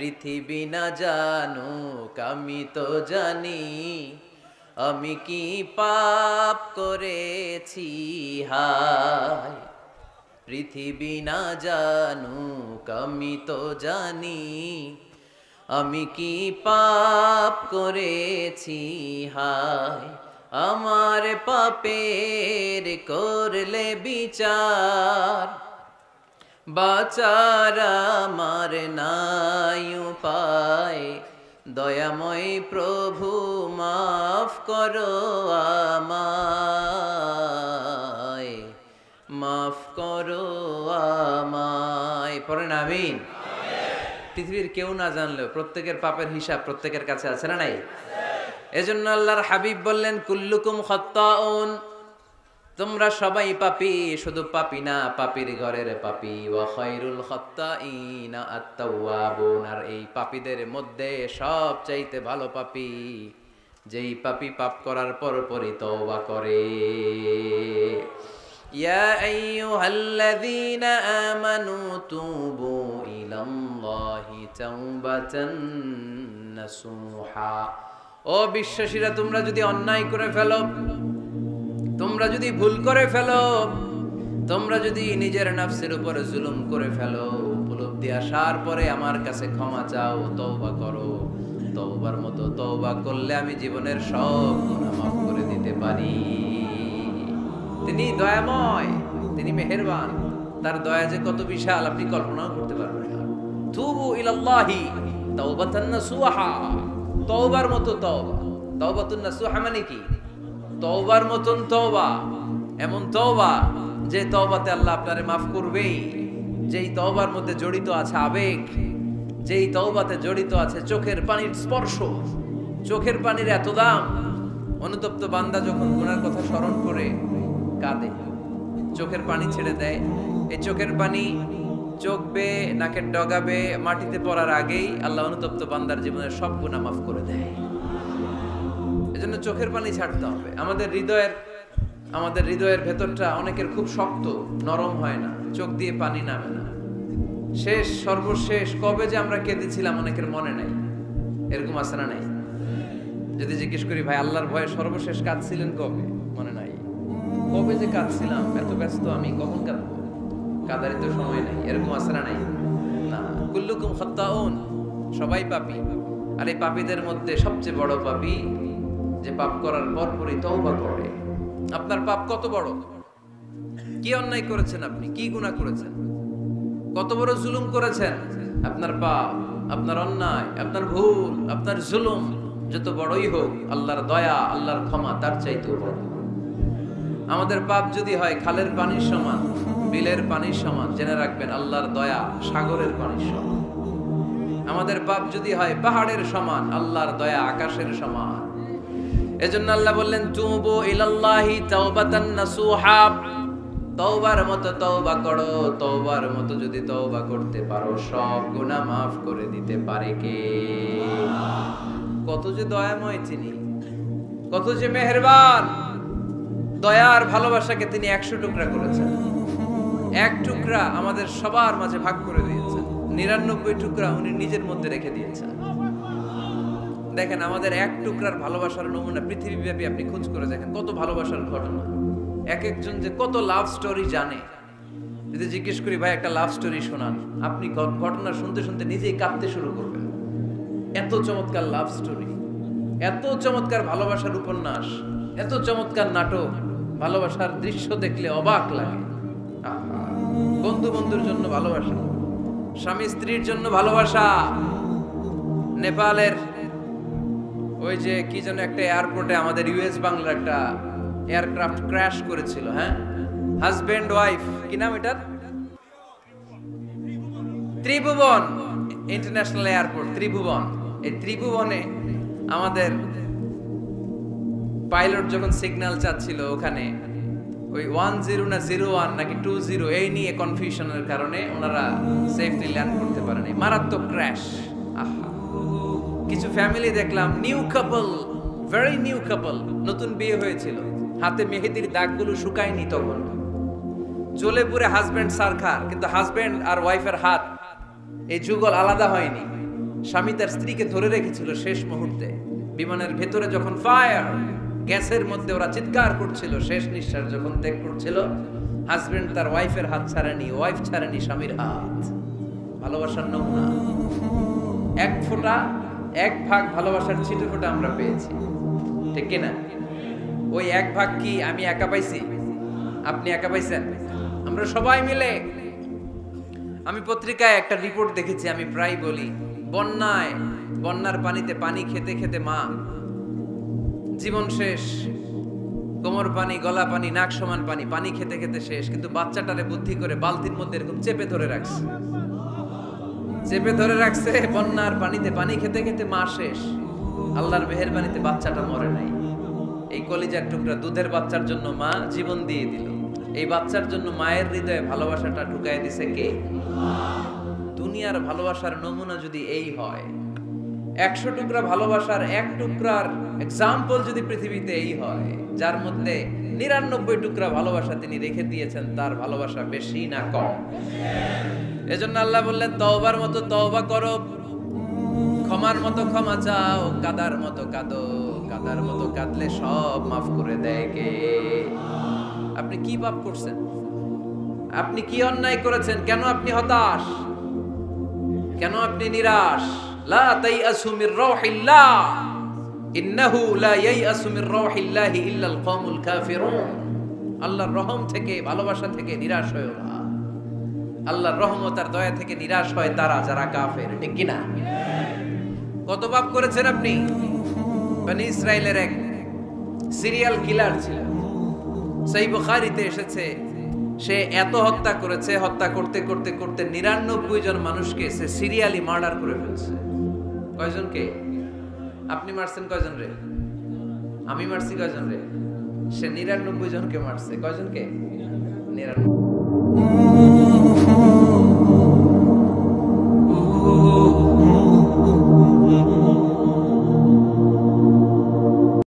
পৃথিবী না জানুক আমি তো জানি আমি কি পাপ করেছি। হায় পৃথিবী না জানুক আমি তো জানি আমি কি পাপ করেছি। হায় আমার পাপের করলে বিচার বাঁচার আমার নাই উপায়। দয়াময় প্রভু মাফ করো আমায়, মাফ করো আমায়। পড়েন আমিন। পৃথিবীর কেউ না জানলেও প্রত্যেকের পাপের হিসাব প্রত্যেকের কাছে আছে না নাই? এজন্য আল্লাহর হাবিব বললেন কুল্লুকুম খাত্তাউন, তোমরা সবাই পাপী, শুধু পাপী না পাপীর ঘরের পাপী। ওয়া খায়রুল খাত্তাইনা আত-তাওয়াবুন, আর এই পাপীদের মধ্যে সবচাইতে ভালো পাপী যেই পাপী পাপ করার পরপরই তওবা করে। ইয়া আইয়ুহাল্লাযীনা আমানু তুবু ইলাল্লাহি তাওবাতান নাসুহা, ও বিশ্বাসীরা তোমরা যদি অন্যায় করে ফেলো, তোমরা যদি ভুল করে ফেলো, তোমরা যদি নিজের নফসের উপরে জুলুম করে ফেলো, উপলব্ধি আসার পরে আমার কাছে ক্ষমা চাও, তওবা করো। তওবার মতো তওবা করলে আমি জীবনের সব গুনাহ মাফ করে দিতে পারি। তিনি দয়াময়, তিনি মেহেরবান, তার দয়া যে কত বিশাল আপনি কল্পনাও করতে পারবেন না। তুবু ইলাল্লাহি তাওবাতান নাসুহা, তওবার মতো তওবা। তাওবাতুন নাসুহা মানে কি? তওবার মতন তওবা, এমন তওবা যে তওবাতে আল্লাহ আপনারে মাফ করবেই, যেই তওবার মধ্যে জড়িত আছে আবেগ, যেই তওবাতে জড়িত আছে চোখের পানির স্পর্শ। চোখের পানির এত দাম, অনুতপ্ত বান্দা যখন গুনার কথা স্মরণ করে কাঁদে, চোখের পানি ছেড়ে দেয়। এই চোখের পানি চোখ বেয়ে নাকের ডগা বেয়ে মাটিতে পড়ার আগেই আল্লাহ অনুতপ্ত বান্দার জীবনের সব গুনাহ মাফ করে দেয়। এজন্য চোখের পানি ছাড়তে হবে। আমাদের হৃদয়ের ভেতরটা অনেকের খুব শক্ত, নরম হয় না, চোখ দিয়ে পানি নামে না। সর্বশেষ কবে যে আমরা কেঁদেছিলাম অনেকের মনে নাই, এরকম আছে না নাই? যদি জিজ্ঞেস করি ভাই আল্লাহর ভয়ে সর্বশেষ কাঁদছিলেন কবে, মনে নাই। কবে যে কাঁদছিলাম, এত ব্যস্ত আমি কখন কাঁদবো, কাঁদারই তো সময় নাই, এরকম আছে না নাই? না, কুল্লুকুম খাত্তাউন, সবাই পাপী। আর এই পাপীদের মধ্যে সবচেয়ে বড় পাপী যে পাপ করার পরপরই তওবা করে। আপনার পাপ কত বড়, কি অন্যায় করেছেন আপনি, কি গুনাহ করেছেন, কত বড় জুলুম করেছেন, আপনার পাপ, আপনার অন্যায়, আপনার ভুল, আপনার জুলুম যত বড়ই হোক, আল্লাহর দয়া, আল্লাহর ক্ষমা তার চাইতেও বড়। আমাদের পাপ যদি হয় খালের পানির সমান, বিলের পানির সমান, জেনে রাখবেন আল্লাহর দয়া সাগরের পানির সমান। আমাদের পাপ যদি হয় পাহাড়ের সমান, আল্লাহর দয়া আকাশের সমান। এজন্য আল্লাহ বললেন তুবু ইলাল্লাহি তাওবাতান নাসুহা, তওবার মতো তওবা করো। তওবার মতো যদি তওবা করতে পারো সব গুনাহ মাফ করে দিতে পারে কে? কত যে দয়াময় তিনি, কত যে মেহেরবান। দয়ার ভালোবাসাকে তিনি 100 টুকরা করেছেন। 1 টুকরা আমাদের সবার মাঝে ভাগ করে দিয়েছেন, 99 টুকরা উনি নিজের মধ্যে রেখে দিয়েছেন। দেখেন আমাদের 1 টুকরার ভালোবাসার নমুনা পৃথিবীব্যাপী আপনি খোঁজ করে দেখেন, কত ভালোবাসার ঘটনা, এক একজন যে কত লাভ স্টোরি জানে। যদি জিজ্ঞেস করি ভাই একটা লাভ স্টোরি শোনান, আপনি ঘটনা শুনতে শুনতে নিজেই কাঁদতে শুরু করবেন। এত চমৎকার লাভ স্টোরি, এত চমৎকার ভালোবাসার উপন্যাস, এত চমৎকার নাটক, ভালোবাসার দৃশ্য দেখলে অবাক লাগে। বন্ধু বন্ধুর জন্য ভালোবাসা, স্বামী স্ত্রীর জন্য ভালোবাসা। নেপালের ওই যে কি যেন একটা এয়ারপোর্টে আমাদের ইউএস বাংলার একটা এয়ারক্রাফট ক্র্যাশ করেছিল, হ্যাঁ, হাজব্যান্ড ওয়াইফ, কি নাম এটার, ত্রিভুবন ইন্টারন্যাশনাল এয়ারপোর্ট, ত্রিভুবন। এই ত্রিভুবনে আমাদের পাইলট যখন সিগন্যাল চাচ্ছিল ওখানে, ওই 10 না 01 নাকি 20 এই নিয়ে কনফিউশনের কারণে ওনারা সেফলি ল্যান্ড করতে পারেনি, মারাত্মক ক্র্যাশ। আহা, কিছু ফ্যামিলি দেখলাম, new couple, very new couple, নতুন বিয়ে হয়েছিল, হাতে মেহেদির দাগগুলো শুকায়নি তখন, জ্বলে পুড়ে হাজব্যান্ড সারখার, কিন্তু হাজব্যান্ড আর ওয়াইফের হাত, এই যুগল আলাদা হয়নি, স্বামী তার স্ত্রীকে ধরে রেখেছিল শেষ মুহূর্তে। বিমানের ভেতরে যখন ফায়ার, গ্যাসের মধ্যে ওরা চিৎকার করছিল, শেষ নিঃশ্বাস যখন ত্যাগ করছিল, হাজবেন্ড তার ওয়াইফের হাত ছাড়েনি, ওয়াইফ ছাড়েনি স্বামীর হাত। ভালোবাসার নমুনা, এক ফোঁটা, এক ভাগ ভালোবাসার ছিটে ফোঁটা আমরা পেয়েছি, ঠিক কিনা? ওই এক ভাগ কি আমি একা পাইছি? আপনি একা পাইছেন? আমরা সবাই মিলে। আমি পত্রিকায় একটা রিপোর্ট দেখেছি, আমি প্রায় বলি, বন্যার পানিতে পানি খেতে খেতে মা, জীবন শেষ, কোমর পানি, গলা পানি, নাক সমান পানি, পানি খেতে খেতে শেষ, কিন্তু বাচ্চাটারে বুদ্ধি করে বালতির মধ্যে এরকম চেপে ধরে রাখছে। বন্যার পানিতে পানি খেতে খেতে মা শেষ, আল্লাহর মেহেরবানিতে বাচ্চাটা মরে নাই। এই কলিজার টুকরা দুধের বাচ্চার জন্য মা জীবন দিয়ে দিল। এই বাচ্চার জন্য মায়ের হৃদয়ে ভালোবাসাটা ঢুকায় দিছে কে? দুনিয়ার ভালোবাসার নমুনা যদি এই হয়, 100 টুকরা ভালোবাসার এক টুকরার এক্সাম্পল যদি পৃথিবীতে এই হয়, যার মধ্যে 99 টুকরা ভালোবাসা তিনি রেখে দিয়েছেন, তার ভালোবাসা বেশি না কম? এজন্য আল্লাহ বললেন, তওবার মতো তওবা করো, ক্ষমার মতো ক্ষমা চাও, কাদার মতো কাঁদো, কাদার মতো কাঁদলে সব মাফ করে দেয় কে? আপনি কি পাপ করছেন? আপনি কি অন্যায় করেছেন? কেন আপনি হতাশ? কেন আপনি নিরাশ? লা তাইআসু মির রাউহিল্লাহ, ইন্নাহু লা ইয়াইআসু মির রাউহিল্লাহি ইল্লাল কওমুল কাফিরুন। আল্লাহর রহম থেকে, ভালোবাসা থেকে নিরাশ হয় না। আল্লাহর রহমত আর দয়া থেকে নিরাশ হয় তারা যারা কাফের, ঠিক কি না? কত পাপ করেছেন আপনি? বনি ইসরাইলের এক সিরিয়াল কিলার ছিল, সেই বুখারীতে এসেছে, সে এত হত্যা করেছে, হত্যা করতে করতে করতে 99 জন মানুষকে সে সিরিয়ালি মার্ডার করে ফেলছে। কয়জনকে? আপনি মারছেন কয়জন রে? আমি মারছি কয়জন রে? সে 99 জনকে মারছে। কয়জনকে? 99।